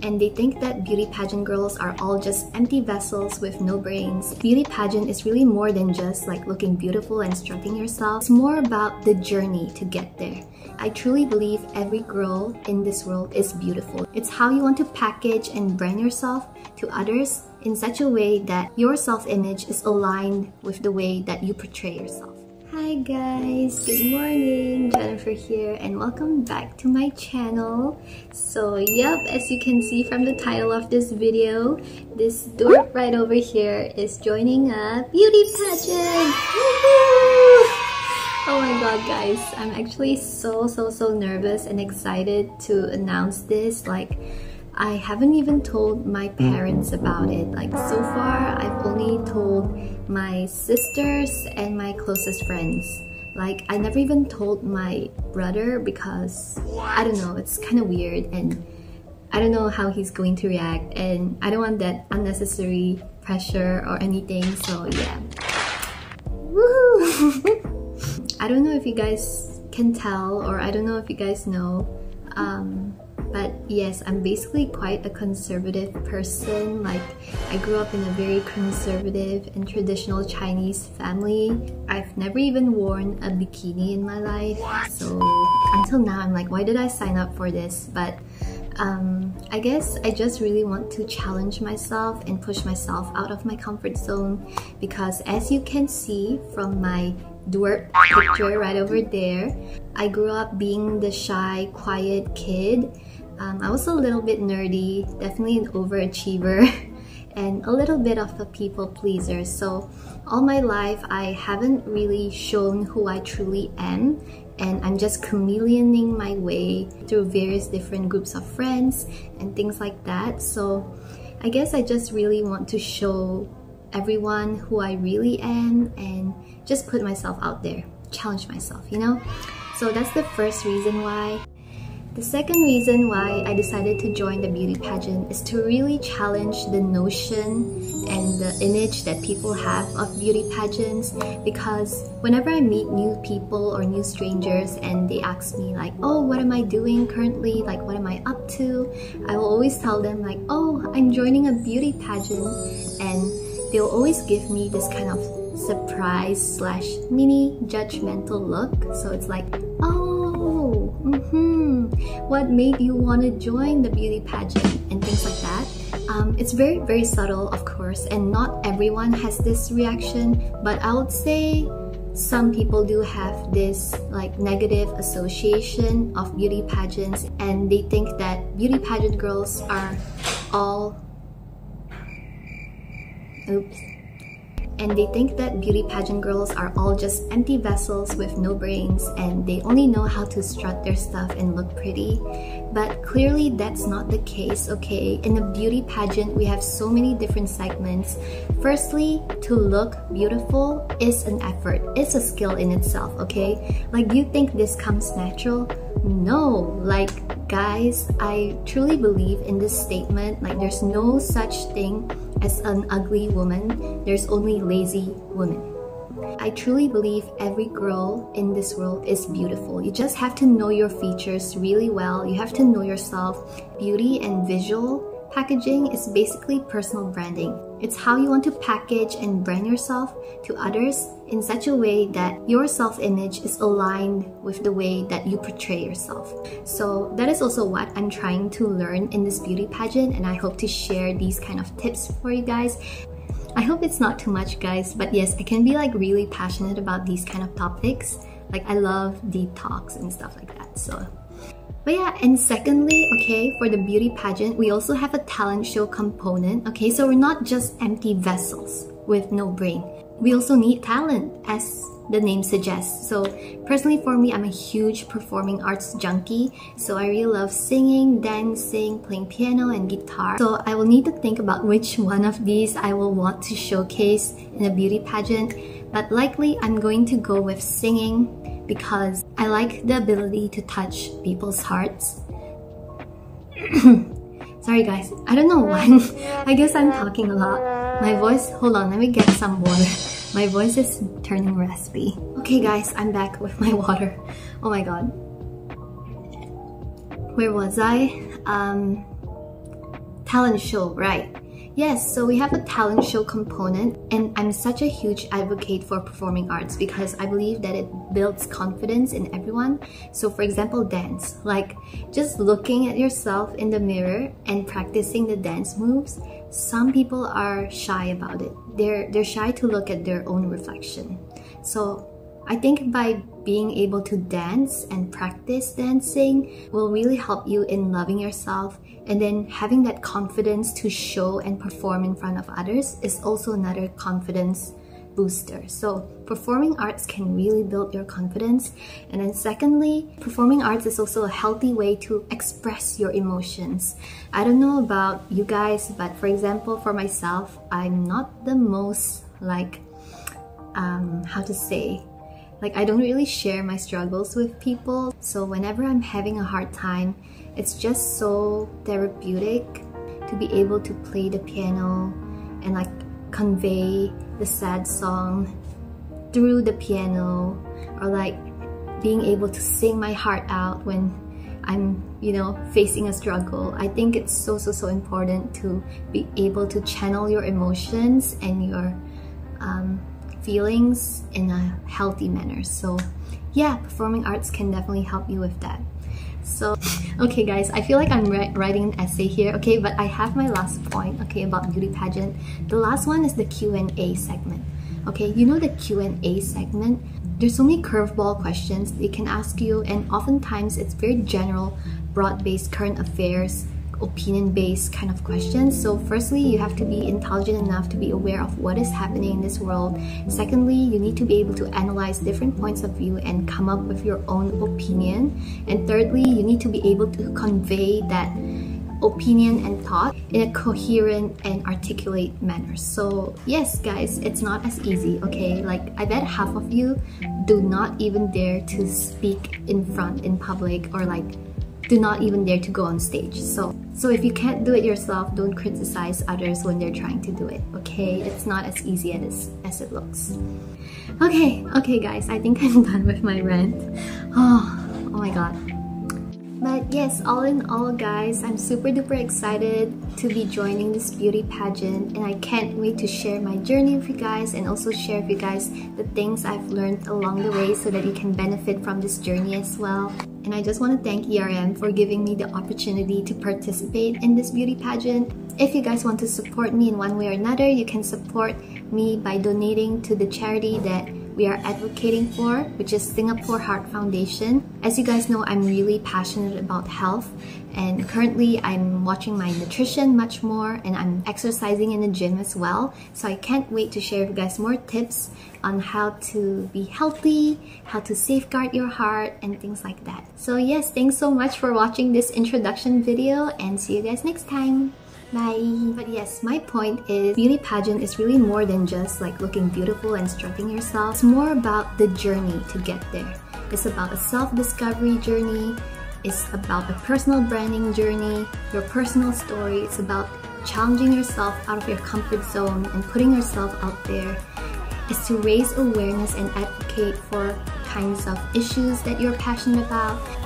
And they think that beauty pageant girls are all just empty vessels with no brains. Beauty pageant is really more than just like looking beautiful and strutting yourself. It's more about the journey to get there. I truly believe every girl in this world is beautiful. It's how you want to package and brand yourself to others in such a way that your self-image is aligned with the way that you portray yourself. Hi guys, good morning, Jennifer here and welcome back to my channel. So yep, as you can see from the title of this video, this dork right over here is joining a beauty pageant! Woohoo! Oh my god guys, I'm actually so nervous and excited to announce this. Like, I haven't even told my parents about it. Like, so far I've only told my sisters and my closest friends. Like, I never even told my brother because I don't know, it's kind of weird and I don't know how he's going to react, and I don't want that unnecessary pressure or anything. So yeah. Woohoo! I don't know if you guys can tell, or I don't know if you guys know, but yes, I'm basically quite a conservative person. Like, I grew up in a very conservative and traditional Chinese family. I've never even worn a bikini in my life. So until now, I'm like, why did I sign up for this? But I guess I just really want to challenge myself and push myself out of my comfort zone, because as you can see from my dwarf picture right over there, I grew up being the shy, quiet kid. I was a little bit nerdy, definitely an overachiever, and a little bit of a people pleaser. So all my life, I haven't really shown who I truly am, and I'm just chameleoning my way through various different groups of friends and things like that. So I guess I just really want to show everyone who I really am and just put myself out there, challenge myself, you know? So that's the first reason why. The second reason why I decided to join the beauty pageant is to really challenge the notion and the image that people have of beauty pageants, because whenever I meet new people or new strangers and they ask me like, oh, what am I doing currently? Like, what am I up to? I will always tell them like, oh, I'm joining a beauty pageant, and they'll always give me this kind of surprise slash mini judgmental look. So it's like, oh, what made you want to join the beauty pageant and things like that. It's very subtle, of course, and not everyone has this reaction, but I would say some people do have this like negative association of beauty pageants, and they think that beauty pageant girls are all just empty vessels with no brains, and they only know how to strut their stuff and look pretty. But clearly that's not the case, okay? In a beauty pageant, we have so many different segments. Firstly, to look beautiful is an effort, it's a skill in itself, okay? Like, do you think this comes natural? No. Like, guys, I truly believe in this statement, like, there's no such thing as an ugly woman, there's only lazy women. I truly believe every girl in this world is beautiful. You just have to know your features really well. You have to know yourself. Beauty and visual packaging is basically personal branding. It's how you want to package and brand yourself to others in such a way that your self-image is aligned with the way that you portray yourself. So that is also what I'm trying to learn in this beauty pageant, and I hope to share these kind of tips for you guys. I hope it's not too much, guys, but yes, I can be like really passionate about these kind of topics. Like, I love deep talks and stuff like that, so. But yeah, and secondly, okay, for the beauty pageant, we also have a talent show component, okay? So we're not just empty vessels with no brain. We also need talent, as the name suggests. So personally for me, I'm a huge performing arts junkie. So I really love singing, dancing, playing piano and guitar. So I will need to think about which one of these I will want to showcase in a beauty pageant. But likely I'm going to go with singing, because I like the ability to touch people's hearts. Sorry guys, I don't know why. I guess I'm talking a lot. My voice, hold on, let me get some water. My voice is turning raspy. Okay guys, I'm back with my water. Oh my god. Where was I? Talent show, right? Yes, so we have a talent show component, and I'm such a huge advocate for performing arts because I believe that it builds confidence in everyone. So for example, dance, like just looking at yourself in the mirror and practicing the dance moves. Some people are shy about it. They're shy to look at their own reflection. So I think by being able to dance and practice dancing will really help you in loving yourself, and then having that confidence to show and perform in front of others is also another confidence booster. So performing arts can really build your confidence. And then secondly, performing arts is also a healthy way to express your emotions. I don't know about you guys, but for example, for myself, I'm not the most like, I don't really share my struggles with people. So whenever I'm having a hard time, it's just so therapeutic to be able to play the piano and like convey the sad song through the piano, or like being able to sing my heart out when I'm, you know, facing a struggle. I think it's so important to be able to channel your emotions and your feelings in a healthy manner. So yeah, performing arts can definitely help you with that. So okay guys, I feel like I'm writing an essay here, okay, but I have my last point, okay, about beauty pageant. The last one is the Q&A segment. Okay, you know the Q&A segment, there's so many curveball questions they can ask you, and oftentimes it's very general, broad-based, current affairs, opinion-based kind of questions. So firstly, you have to be intelligent enough to be aware of what is happening in this world. Secondly, you need to be able to analyze different points of view and come up with your own opinion. And thirdly, you need to be able to convey that opinion and thought in a coherent and articulate manner. So yes guys, it's not as easy, okay? Like I bet half of you do not even dare to speak in public, or like do not even dare to go on stage. So if you can't do it yourself, don't criticize others when they're trying to do it, okay? It's not as easy as it looks. Okay guys, I think I'm done with my rant. Oh my god. But yes, all in all guys, I'm super duper excited to be joining this beauty pageant, and I can't wait to share my journey with you guys, and also share with you guys the things I've learned along the way so that you can benefit from this journey as well. And I just want to thank ERM for giving me the opportunity to participate in this beauty pageant. If you guys want to support me in one way or another, you can support me by donating to the charity that we are advocating for, which is Singapore Heart Foundation. As you guys know, I'm really passionate about health, and currently I'm watching my nutrition much more, and I'm exercising in the gym as well. So I can't wait to share with you guys more tips on how to be healthy, how to safeguard your heart, and things like that. So yes, thanks so much for watching this introduction video, and see you guys next time. Bye. But yes, my point is beauty pageant is really more than just like looking beautiful and strutting yourself. It's more about the journey to get there. It's about a self-discovery journey. It's about a personal branding journey, your personal story. It's about challenging yourself out of your comfort zone and putting yourself out there. It's to raise awareness and advocate for kinds of issues that you're passionate about.